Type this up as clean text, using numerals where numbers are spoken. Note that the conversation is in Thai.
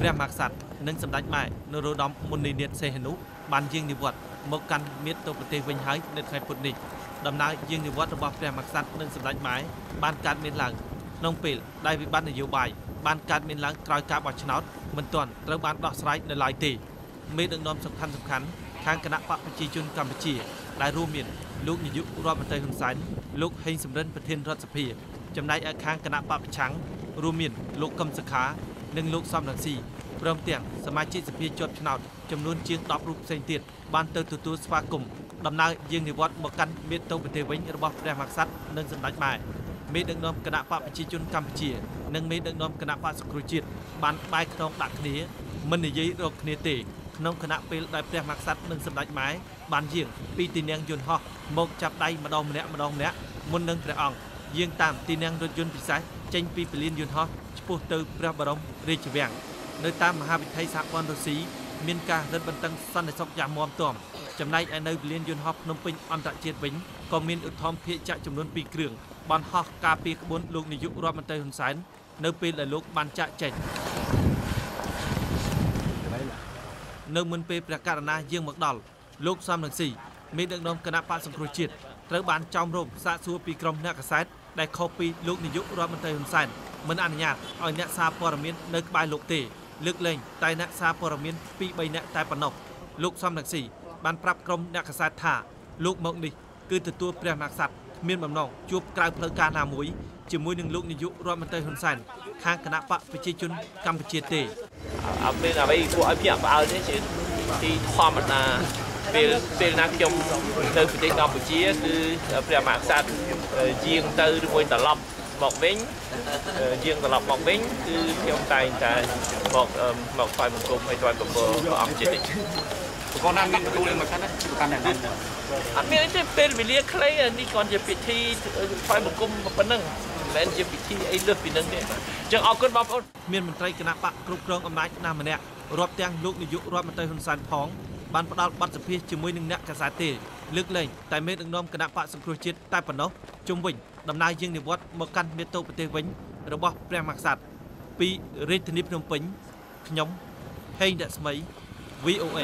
เรียกมักสัตว์นึ่งสำลักใหม่นรูดอมมุนีเนียเซฮนุบันยิงนิวัตมกันมิตรปฏิวิญญาณเด็ดไข่ปุ่นนิดำน้ำยิงนิวัตระบบเรียกมักสัตว์นึ่งสำลักใหม่บ้านการเมืองหลังนงปิลได้วิบัตินโยบายบ้านการเมืองหลังกลายการบัชนอตมันตอนระบาดดอกสไลด์ในหลายตีมีดังนอมสำคัญทางคณะปฏิจุนกัมพูชีได้ร่วมมือลูกหยุดรอบประเทศหุ่นสันลูกให้สำเร็จประเทศรัฐสภีจำนายอาคารคณะปฏิชังรูมินลูกกำสขาหนึ่งลูกซ้อมหลังสี่เริ่มเตียงสมาชิกสภีจดชนะจำนวนเชียงตอบรูปเซนติดบานเตอร์ตัวสวากุมดำนายยิงในวัดบกันเมตโตประเทศวิญญาณบอฟแรงมักซัดนั่งสำนักใหม่มีดังนอมคณะปฏิจุนกัมพูชีนั่งมีดังนอมคณะปฏิสกุลจิตบานใบขนมตักนี้มันในยี่โรคเนตินองคณะเป็นได้เปรียบมักซัดหนึ่งสำนักไม้บานเยียงปีตีเนียงยนห่อมกจับได้มาดองเนี้ยมุนนึงกระอ่องเยียงตามตีเนียงรถยนต์ปีศาจเจนปีเปลี่ยนยนห่อชิปูเตอร์พระบรมราชวังโดยตามมหาวิทยาลัยสากลรังสีเมียนกาเดินบันตังสันในซอกยามมอมตอมจำได้ในเปลี่ยนยนห่อนมปิงอันตรเจียดวิงก็มีอุทธรเพียจะจำนวนปีเกลื่องบานห่อกาปีขบวนลูกนิยุรอมันเตยหุ่นสายเนื้อปีหลายลูกบานจะเจนเนื้อมือเปรี้ยกาณาเยี่ยงมักดอลลูกซ้ำหนึ่งสี่มีดังนอมคณะปาสังครุจิตเรือบ้านจอมร่มสะสัวปีกรมนักษัตริย์ได้เข้าปีลูกนิยุรอมันเตยหุ่นสายมันอันยาอ่อยเนซาปอร์มินเนื้อบายลูกตีเลือกเล่งไตเนซาปอร์มินปีใบเนไตปนกลูกซ้ำหนึ่งสี่บ้านปรับกรมนักษัตริย์ท่าลูกมองดิคือตัวเปรี้ยนักษัตริย์เมียนบำนองจูบกลางเพลิงการหาหมุยจมูกหนึ่งลูกนิยุรอมันเตยหุ่นสายทางคณะปะปิจิจุนกัมพูชีเตเอาเป็นอะไรพวกไอพี่อาเช่นที่ความมันเป็นนักยมเติมประเทศกัมพูชีคือเปรียบมากสัตว์เจียงเติมด้วยตลบบอกวิ่งเจียงตลบบอกวิ่งคือเที่ยวไต่แต่บอกไฟมุกกลมไปจอยกับเบอร์อัมจิตก็นั่งดูเลยเหมือนกันนะการแข่งขันอันนี้จะเป็นวิเลียใครอันนี้ก่อนจะปิดที่ไฟมุกกลมปนั่งและจะปิดที่ไอ้เลือดปีนั้นเนี่ยจังเอาเกินบ้าเมียนมันไตรกระนาปะกรุบกรองอำนาจนามมันเนี่ยรอบเตียงลูกนิยุรอบมันไตหุ่นสันผองบ้านปดาบัตรพิจมวยหนึ่งเนี่ยกษัตริย์ตีลึกเลยแต่เมตงนอมกระนาปะสังครุจิตใต้ปนกจุ่มวิ่งดำนายยิงในวัดมกันเมตโตปฏิวิญระบบแปลงมักสัตว์ปีริทนิพนมปิงขยมให้เด็กสมัย VOA